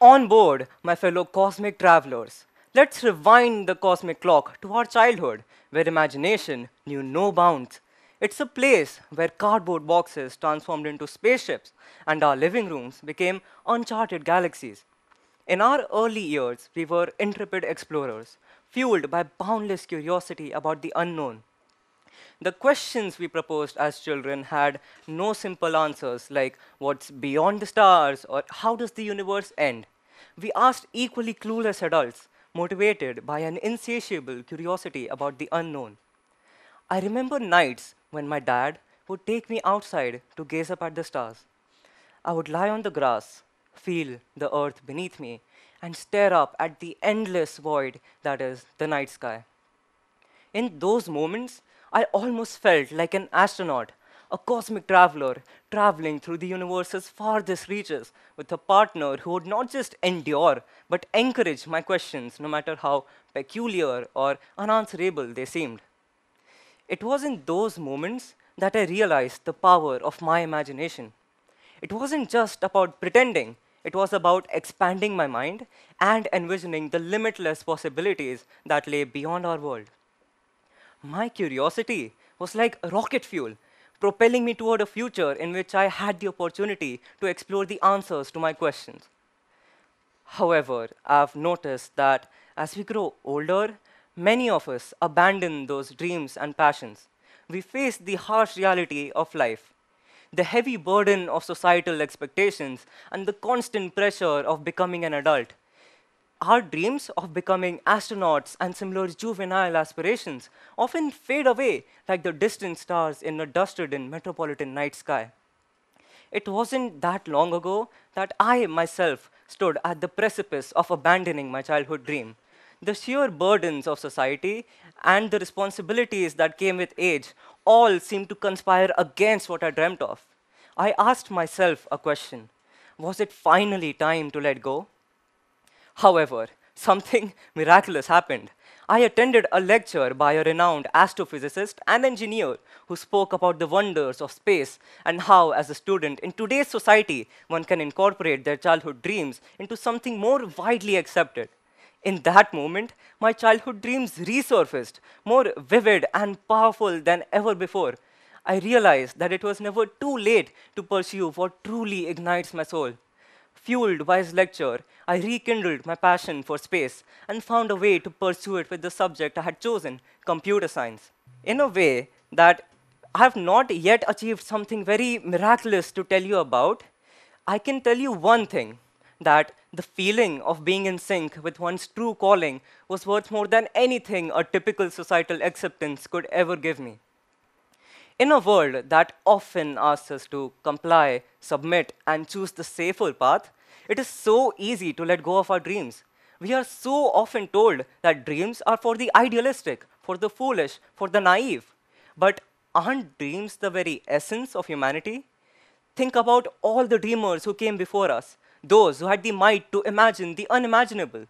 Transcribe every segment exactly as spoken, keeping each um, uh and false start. On board, my fellow cosmic travelers, let's rewind the cosmic clock to our childhood, where imagination knew no bounds. It's a place where cardboard boxes transformed into spaceships and our living rooms became uncharted galaxies. In our early years, we were intrepid explorers, fueled by boundless curiosity about the unknown. The questions we proposed as children had no simple answers, like what's beyond the stars or how does the universe end? We asked equally clueless adults, motivated by an insatiable curiosity about the unknown. I remember nights when my dad would take me outside to gaze up at the stars. I would lie on the grass, feel the earth beneath me, and stare up at the endless void that is the night sky. In those moments, I almost felt like an astronaut, a cosmic traveler traveling through the universe's farthest reaches with a partner who would not just endure, but encourage my questions, no matter how peculiar or unanswerable they seemed. It was in those moments that I realized the power of my imagination. It wasn't just about pretending, it was about expanding my mind and envisioning the limitless possibilities that lay beyond our world. My curiosity was like rocket fuel, propelling me toward a future in which I had the opportunity to explore the answers to my questions. However, I've noticed that as we grow older, many of us abandon those dreams and passions. We face the harsh reality of life, the heavy burden of societal expectations, and the constant pressure of becoming an adult. Our dreams of becoming astronauts and similar juvenile aspirations often fade away like the distant stars in a dusted-in metropolitan night sky. It wasn't that long ago that I myself stood at the precipice of abandoning my childhood dream. The sheer burdens of society and the responsibilities that came with age all seemed to conspire against what I dreamt of. I asked myself a question: was it finally time to let go? However, something miraculous happened. I attended a lecture by a renowned astrophysicist and engineer who spoke about the wonders of space and how, as a student in today's society, one can incorporate their childhood dreams into something more widely accepted. In that moment, my childhood dreams resurfaced, more vivid and powerful than ever before. I realized that it was never too late to pursue what truly ignites my soul. Fueled by his lecture, I rekindled my passion for space and found a way to pursue it with the subject I had chosen, computer science. In a way that I have not yet achieved something very miraculous to tell you about, I can tell you one thing, that the feeling of being in sync with one's true calling was worth more than anything a typical societal acceptance could ever give me. In a world that often asks us to comply, submit, and choose the safer path, it is so easy to let go of our dreams. We are so often told that dreams are for the idealistic, for the foolish, for the naive. But aren't dreams the very essence of humanity? Think about all the dreamers who came before us, those who had the might to imagine the unimaginable.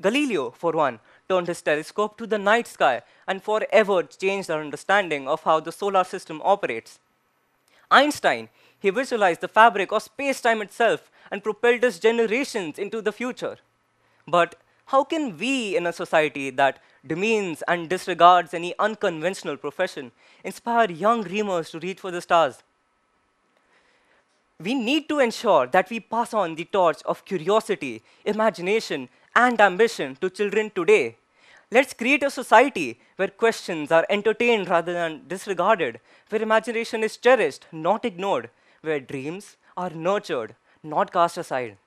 Galileo, for one, turned his telescope to the night sky and forever changed our understanding of how the solar system operates. Einstein, he visualized the fabric of space-time itself and propelled us generations into the future. But how can we, in a society that demeans and disregards any unconventional profession, inspire young dreamers to reach for the stars? We need to ensure that we pass on the torch of curiosity, imagination, and ambition to children today. Let's create a society where questions are entertained rather than disregarded, where imagination is cherished, not ignored, where dreams are nurtured, not cast aside.